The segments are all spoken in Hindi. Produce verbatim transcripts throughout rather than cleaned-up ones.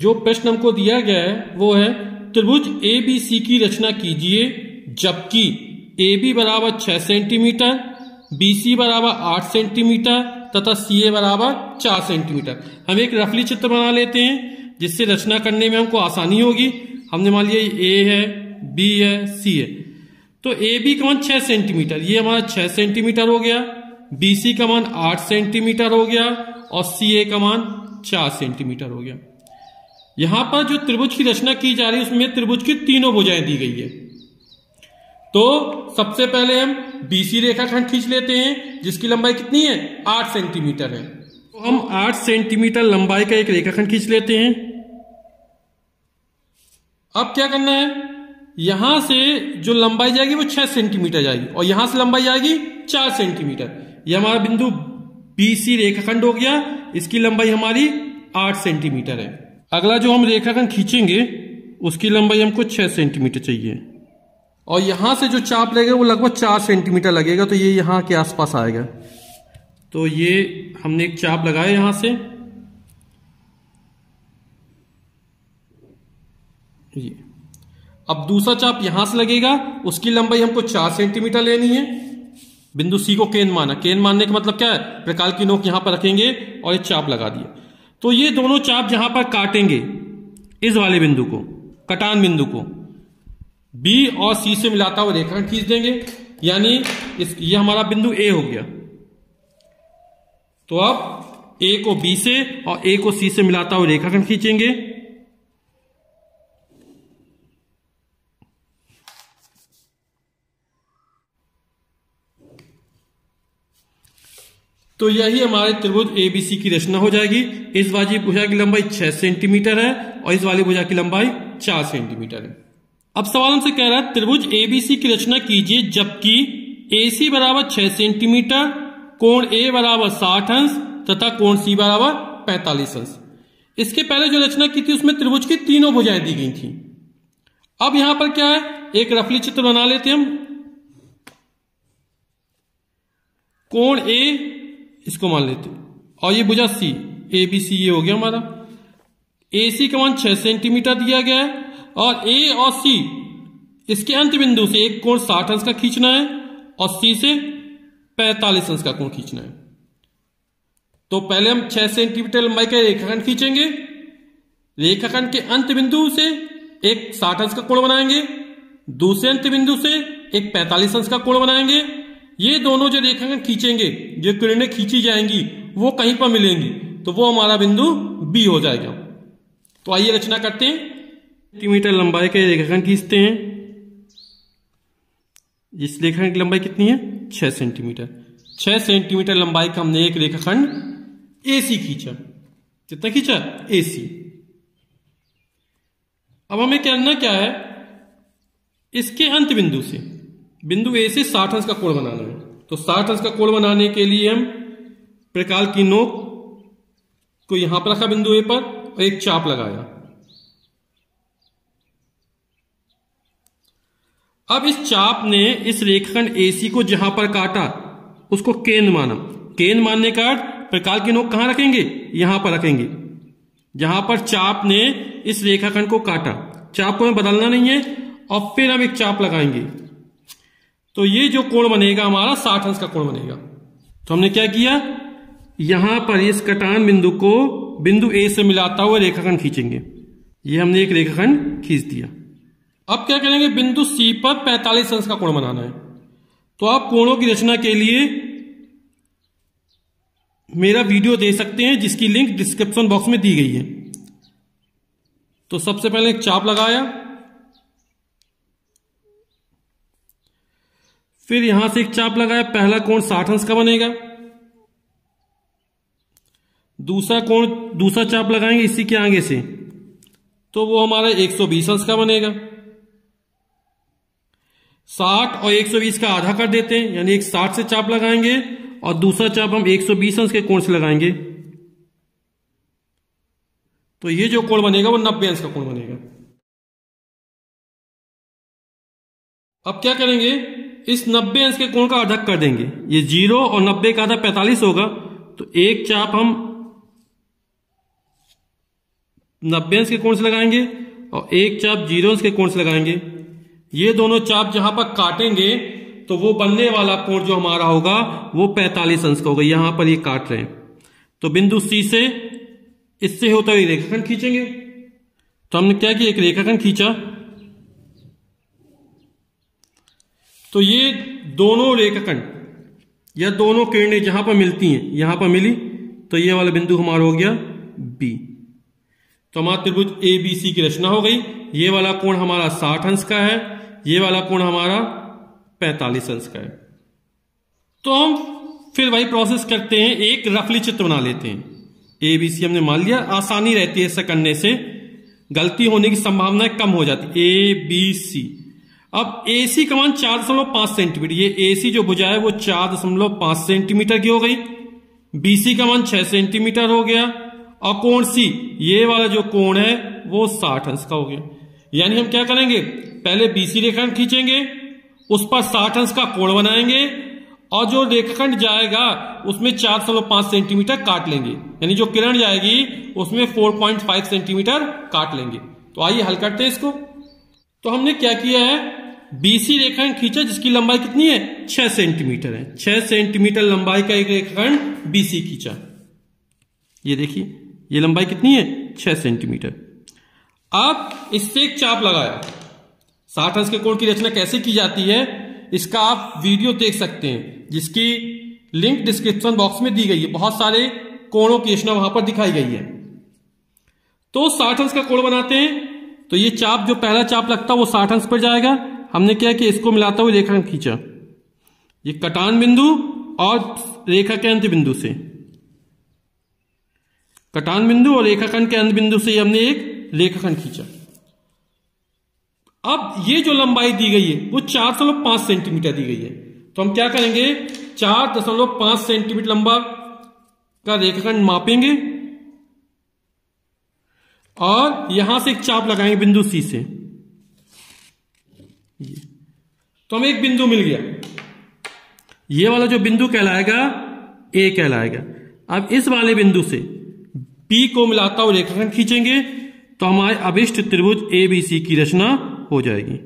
जो प्रश्न हमको दिया गया है वो है त्रिभुज ए बी सी की रचना कीजिए जबकि ए बी बराबर छह सेंटीमीटर, बी सी बराबर आठ सेंटीमीटर तथा सी ए बराबर चार सेंटीमीटर। हम एक रफली चित्र बना लेते हैं जिससे रचना करने में हमको आसानी होगी। हमने मान लिया ए है, बी है, सी है, तो ए बी का मान छह सेंटीमीटर, ये हमारा छह सेंटीमीटर हो गया, बी सी का मान आठ सेंटीमीटर हो गया और सी ए का मान चार सेंटीमीटर हो गया। यहां पर जो त्रिभुज की रचना की जा रही है उसमें त्रिभुज की तीनों भुजाएं दी गई है। तो सबसे पहले हम बीसी रेखाखंड खींच लेते हैं जिसकी लंबाई कितनी है, आठ सेंटीमीटर है। तो हम आठ सेंटीमीटर लंबाई का एक रेखाखंड खींच लेते हैं। अब क्या करना है, यहां से जो लंबाई जाएगी वो छह सेंटीमीटर जाएगी और यहां से लंबाई जाएगी चार सेंटीमीटर। यह हमारा बिंदु बीसी रेखाखंड हो गया, इसकी लंबाई हमारी आठ सेंटीमीटर है। अगला जो हम रेखाखंड खींचेंगे उसकी लंबाई हमको छह सेंटीमीटर चाहिए और यहां से जो चाप लगेगा वो लगभग चार सेंटीमीटर लगेगा, तो ये यहाँ के आसपास आएगा। तो ये हमने एक चाप लगाया यहाँ से, ये अब दूसरा चाप यहां से लगेगा, उसकी लंबाई हमको चार सेंटीमीटर लेनी है। बिंदु सी को केंद्र माना, केंद्र मानने का मतलब क्या है, प्रकाल की नोक यहां पर रखेंगे और एक चाप लगा दिया। तो ये दोनों चाप जहां पर काटेंगे इस वाले बिंदु को, कटान बिंदु को बी और सी से मिलाता हुआ रेखाखंड खींच देंगे, यानी इस ये हमारा बिंदु ए हो गया। तो अब ए को बी से और ए को सी से मिलाता हुआ रेखाखंड खींचेंगे। तो यही हमारे त्रिभुज एबीसी की रचना हो जाएगी। इस वाली भुजा की लंबाई छह सेंटीमीटर है और इस वाली भुजा की लंबाई चार सेंटीमीटर है। अब सवाल हमसे कह रहा है त्रिभुज एबीसी की रचना कीजिए जबकि एसी बराबर छह सेंटीमीटर, कोण ए बराबर साठ अंश तथा कोण सी बराबर पैंतालीस अंश। इसके पहले जो रचना की थी उसमें त्रिभुज की तीनों भुजाएं दी गई थी। अब यहां पर क्या है, एक रफली चित्र बना लेते हैं हम। कोण ए इसको मान लेते और ये भुजा सी, ए बी सी ये हो गया हमारा। ए सी का मान छह सेंटीमीटर दिया गया है और ए और सी इसके अंत बिंदु से एक कोण साठ अंश का खींचना है और सी से पैंतालीस अंश का कोण खींचना है। तो पहले हम छह सेंटीमीटर लंबाई का रेखाखंड खींचेंगे, रेखाखंड के अंत बिंदु से एक साठ अंश का कोण बनाएंगे, दूसरे अंत बिंदु से एक पैंतालीस अंश का कोण बनाएंगे। ये दोनों जो रेखाखंड खींचेंगे, जो किरणें खींची जाएंगी वो कहीं पर मिलेंगी, तो वो हमारा बिंदु बी हो जाएगा। तो आइए रचना करते हैं। सेंटीमीटर लंबाई के रेखाखंड खींचते हैं। इस रेखाखंड की लंबाई कितनी है, छह सेंटीमीटर। छह सेंटीमीटर लंबाई का हमने एक रेखाखंड एसी खींचा। कितना खींचा, एसी। अब हमें करना क्या है, इसके अंत बिंदु से, बिंदु ए से साठ अंश का कोण बनाना है। तो साठ अंश का कोण बनाने के लिए हम प्रकाल की नोक को यहां पर रखा बिंदु ए पर और एक चाप लगाया। अब इस चाप ने इस रेखाखंड एसी को जहां पर काटा उसको केंद्र माना। केंद्र मानने का अर्थ प्रकाल की नोक कहां रखेंगे, यहां पर रखेंगे जहां पर चाप ने इस रेखाखंड को काटा। चाप को हमें बदलना नहीं है और फिर हम एक चाप लगाएंगे। तो ये जो कोण बनेगा हमारा साठ अंश का कोण बनेगा। तो हमने क्या किया, यहां पर इस कटान बिंदु को बिंदु ए से मिलाता हुआ रेखाखंड खींचेंगे। ये हमने एक रेखाखंड खींच दिया। अब क्या करेंगे, बिंदु सी पर पैंतालीस अंश का कोण बनाना है। तो आप कोणों की रचना के लिए मेरा वीडियो दे सकते हैं जिसकी लिंक डिस्क्रिप्शन बॉक्स में दी गई है। तो सबसे पहले एक चाप लगाया, फिर यहां से एक चाप लगाया। पहला कोण साठ अंश का बनेगा, दूसरा कोण दूसरा चाप लगाएंगे इसी के आगे से, तो वो हमारा एक सौ बीस अंश का बनेगा। साठ और एक सौ बीस का आधा कर देते हैं, यानी एक साठ से चाप लगाएंगे और दूसरा चाप हम एक सौ बीस अंश के कोण से लगाएंगे। तो ये जो कोण बनेगा वो नब्बे अंश का कोण बनेगा। अब क्या करेंगे, इस नब्बे अंश के कोण का आधा कर देंगे। ये जीरो और नब्बे का आधा पैंतालीस होगा। तो एक चाप हम नब्बे अंश के कोण से लगाएंगे और एक चाप जीरो अंश के कोण से लगाएंगे। ये दोनों चाप जहां पर काटेंगे तो वो बनने वाला कोण जो हमारा होगा वो पैंतालीस अंश का होगा। यहां पर ये काट रहे हैं तो बिंदु सी से इससे होता हुआ रेखाखंड खींचेंगे। तो हमने क्या किया, एक रेखाखंड खींचा। तो ये दोनों रेखाखंड या दोनों किरणें जहां पर मिलती हैं, यहां पर मिली तो ये वाला बिंदु हमारा हो गया बी। तो हमारा त्रिभुज ए बी सी की रचना हो गई। ये वाला कोण हमारा साठ अंश का है, ये वाला कोण हमारा पैंतालीस अंश का है। तो हम फिर वही प्रोसेस करते हैं, एक रफली चित्र बना लेते हैं। ए बी सी हमने मान लिया, आसानी रहती है ऐसा करने से, गलती होने की संभावना कम हो जाती है। ए बी सी, अब ए सी का मान चार दशमलव पांच सेंटीमीटर, ये ए सी जो भुजा है वो चार दशमलव पांच सेंटीमीटर की हो गई। बी सी का मान छह सेंटीमीटर हो गया और कोण सी, ये वाला जो कोण है वो साठ अंश का हो गया। यानी हम क्या करेंगे, पहले बी सी रेखाखंड खींचेंगे, उस पर साठ अंश का कोण बनाएंगे और जो रेखाखंड जाएगा उसमें चार दशमलव पांच सेंटीमीटर काट लेंगे, यानी जो किरण जाएगी उसमें फोर पॉइंट फाइव सेंटीमीटर काट लेंगे। तो आइए हल करते हैं इसको। तो हमने क्या किया है, बीसी रेखाखंड खींचा जिसकी लंबाई कितनी है, छह सेंटीमीटर है। छह सेंटीमीटर लंबाई का एक रेखाखंड बीसी खींचा। ये देखिए ये लंबाई कितनी है, छह सेंटीमीटर। आप इससे एक चाप लगाया। साठ अंश के कोण की रचना कैसे की जाती है इसका आप वीडियो देख सकते हैं, जिसकी लिंक डिस्क्रिप्शन बॉक्स में दी गई है। बहुत सारे कोणों की रचना वहां पर दिखाई गई है। तो साठ अंश का कोण बनाते हैं। तो ये चाप जो पहला चाप लगता है वो साठ अंश पर जाएगा। हमने क्या किया, इसको मिलाता हुआ रेखाखंड खींचा, ये कटान बिंदु और रेखा के अंत बिंदु से, कटान बिंदु और रेखाखंड के अंत बिंदु से हमने एक रेखाखंड खींचा। अब ये जो लंबाई दी गई है वो चार दशमलव पांच सेंटीमीटर दी गई है। तो हम क्या करेंगे, चार दशमलव पांच सेंटीमीटर लंबा का रेखाखंड मापेंगे और यहां से एक चाप लगाएंगे बिंदु सी से। तो हमें एक बिंदु मिल गया, ये वाला जो बिंदु कहलाएगा ए कहलाएगा। अब इस वाले बिंदु से बी को मिलाता हुआ रेखाखंड खींचेंगे तो हमारे अभिष्ट त्रिभुज एबीसी की रचना हो जाएगी।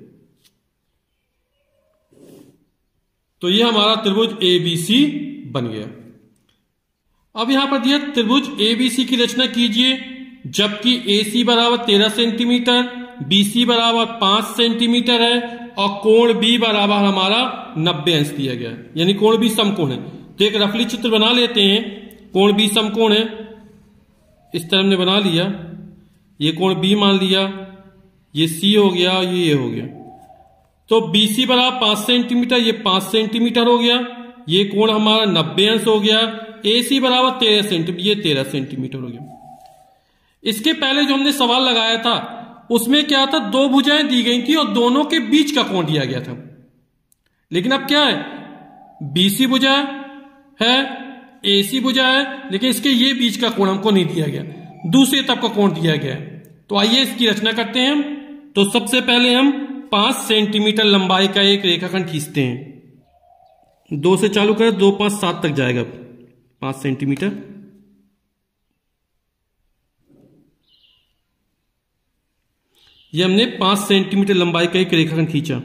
तो यह हमारा त्रिभुज एबीसी बन गया। अब यहां पर दिया, त्रिभुज एबीसी की रचना कीजिए जबकि एसी बराबर तेरह सेंटीमीटर, बीसी बराबर पांच सेंटीमीटर है और कोण बी बराबर हमारा नब्बे अंश दिया गया है, यानी कोण बी समकोण है। तो एक रफली चित्र बना लेते हैं, कोण बी समकोण है, इस तरह हमने बना लिया। ये कोण बी मान लिया, ये सी हो गया और ये ये हो गया। तो बी सी बराबर पांच सेंटीमीटर, ये पांच सेंटीमीटर हो गया, ये कोण हमारा नब्बे अंश हो गया। ए सी बराबर तेरह सेंटीमीटर, ये तेरह सेंटीमीटर हो गया। इसके पहले जो हमने सवाल लगाया था उसमें क्या था, दो भुजाएं दी गई थी और दोनों के बीच का कोण दिया गया था। लेकिन अब क्या है, बीसी भुजा है, एसी भुजा है, लेकिन इसके ये बीच का कोण हमको नहीं दिया गया, दूसरे तब का कोण दिया गया है। तो आइए इसकी रचना करते हैं हम। तो सबसे पहले हम पांच सेंटीमीटर लंबाई का एक रेखाखंड खींचते हैं। दो से चालू करें, दो पांच सात तक जाएगा, पांच सेंटीमीटर। ये हमने पांच सेंटीमीटर लंबाई का एक रेखाखंड खींचा।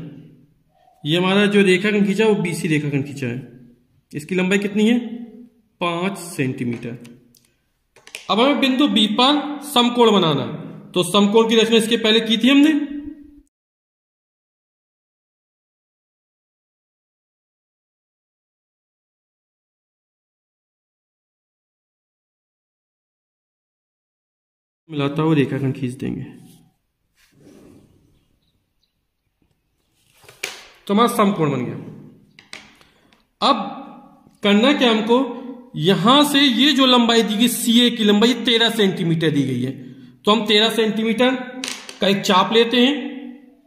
ये हमारा जो रेखाखंड खींचा वो बीसी रेखाखंड खींचा है, इसकी लंबाई कितनी है, पांच सेंटीमीटर। अब हमें बिंदु बी पर समकोण बनाना है। तो समकोण की रचना इसके पहले की थी हमने। मिलाता हुआ रेखाखंड खींच देंगे तो हमारा समकोण बन गया। अब करना क्या, हमको यहां से ये जो लंबाई दी गई सीए की लंबाई तेरह सेंटीमीटर दी गई है, तो हम तेरह सेंटीमीटर का एक चाप लेते हैं।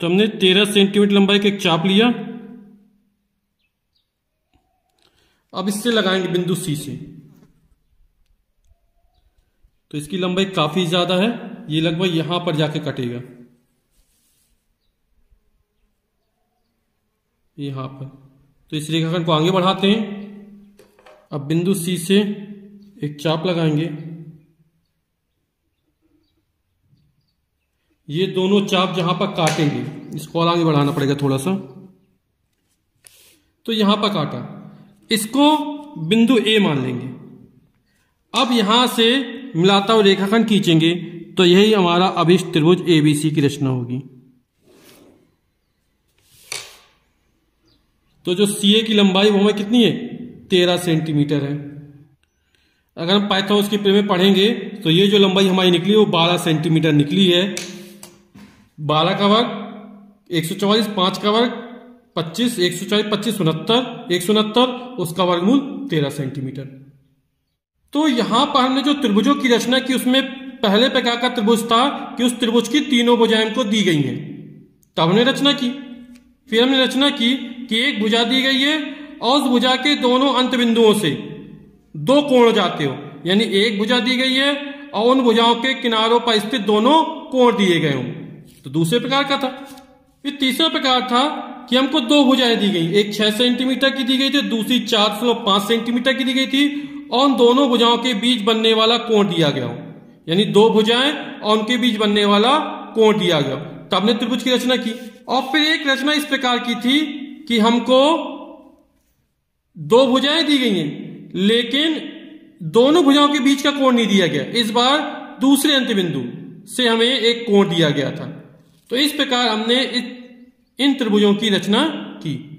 तो हमने तेरह सेंटीमीटर लंबाई का एक चाप लिया। अब इससे लगाएंगे बिंदु सी से। तो इसकी लंबाई काफी ज्यादा है, ये लगभग यहां पर जाके कटेगा, यहां पर। तो इस रेखाखंड को आगे बढ़ाते हैं। अब बिंदु सी से एक चाप लगाएंगे, ये दोनों चाप जहां पर काटेंगे, इसको और आगे बढ़ाना पड़ेगा थोड़ा सा, तो यहां पर काटा, इसको बिंदु ए मान लेंगे। अब यहां से मिलाता हुआ रेखाखंड खींचेंगे तो यही हमारा अभिष्ट त्रिभुज एबीसी की रचना होगी। तो जो सीए की लंबाई वो हमें कितनी है, तेरह सेंटीमीटर है। अगर हम पाइथागोरस की प्रमेय पढ़ेंगे तो ये जो लंबाई हमारी निकली वो बारह सेंटीमीटर निकली है। बारह का वर्ग एक सौ चौवालीस, पाँच का वर्ग पच्चीस, एक सौ चालीस पच्चीस उनहत्तर, एक सौ उनहत्तर, उसका वर्गमूल तेरह सेंटीमीटर। तो यहां पर हमने जो त्रिभुजों की रचना की उसमें पहले प्रकार का त्रिभुज था कि उस त्रिभुज की तीनों भुजाएं को दी गई हैं, तब हमने रचना की। फिर हमने रचना की कि एक भुजा दी गई है और उस भुजा के दोनों अंत बिंदुओं से दो कोण जाते हो, यानी एक भुजा दी गई है और उन भुजाओं के किनारों पर स्थित दोनों कोण दिए गए हों, तो दूसरे प्रकार का था। फिर तीसरा प्रकार था कि हमको दो भुजाएं दी गई, एक छह सेंटीमीटर की दी गई थी, दूसरी चार सौ पांच सेंटीमीटर की दी गई थी और उन दोनों भुजाओं के बीच बनने वाला कोण दिया गया हो, यानी दो भुजाएं और उनके बीच बनने वाला कोण दिया गया, तब हमने त्रिभुज की रचना की। और फिर एक रचना इस प्रकार की थी कि हमको दो भुजाएं दी गई हैं लेकिन दोनों भुजाओं के बीच का कोण नहीं दिया गया, इस बार दूसरे अंत बिंदु से हमें एक कोण दिया गया था। तो इस प्रकार हमने इन त्रिभुजों की रचना की।